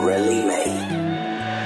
Relly Made. Relly Made. Relly Made.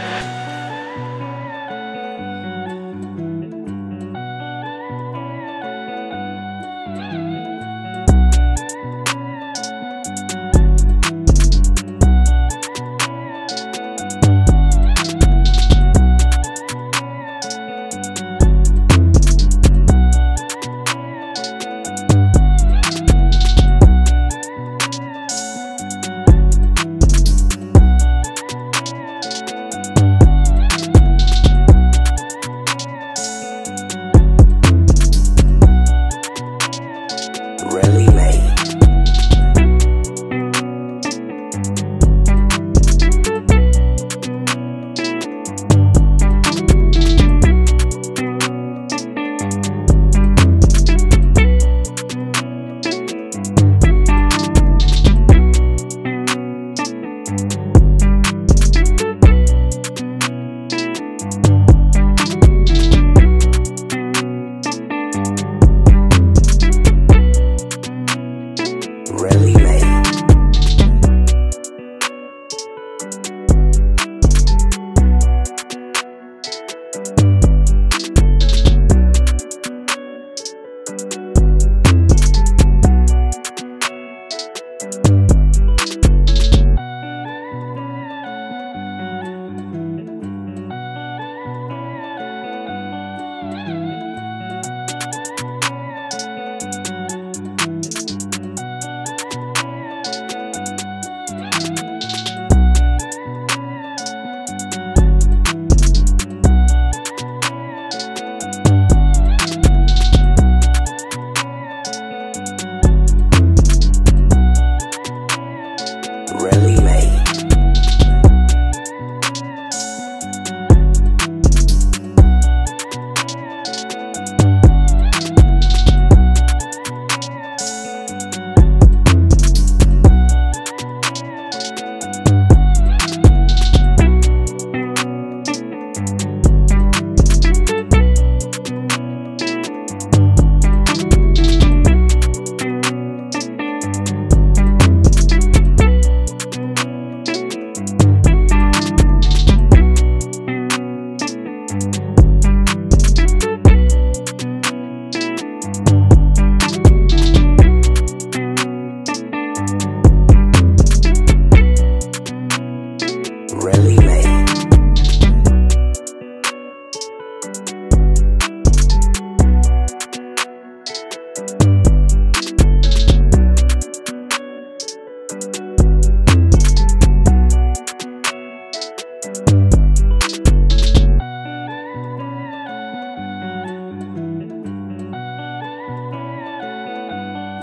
Relly Made.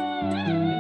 Relly Made.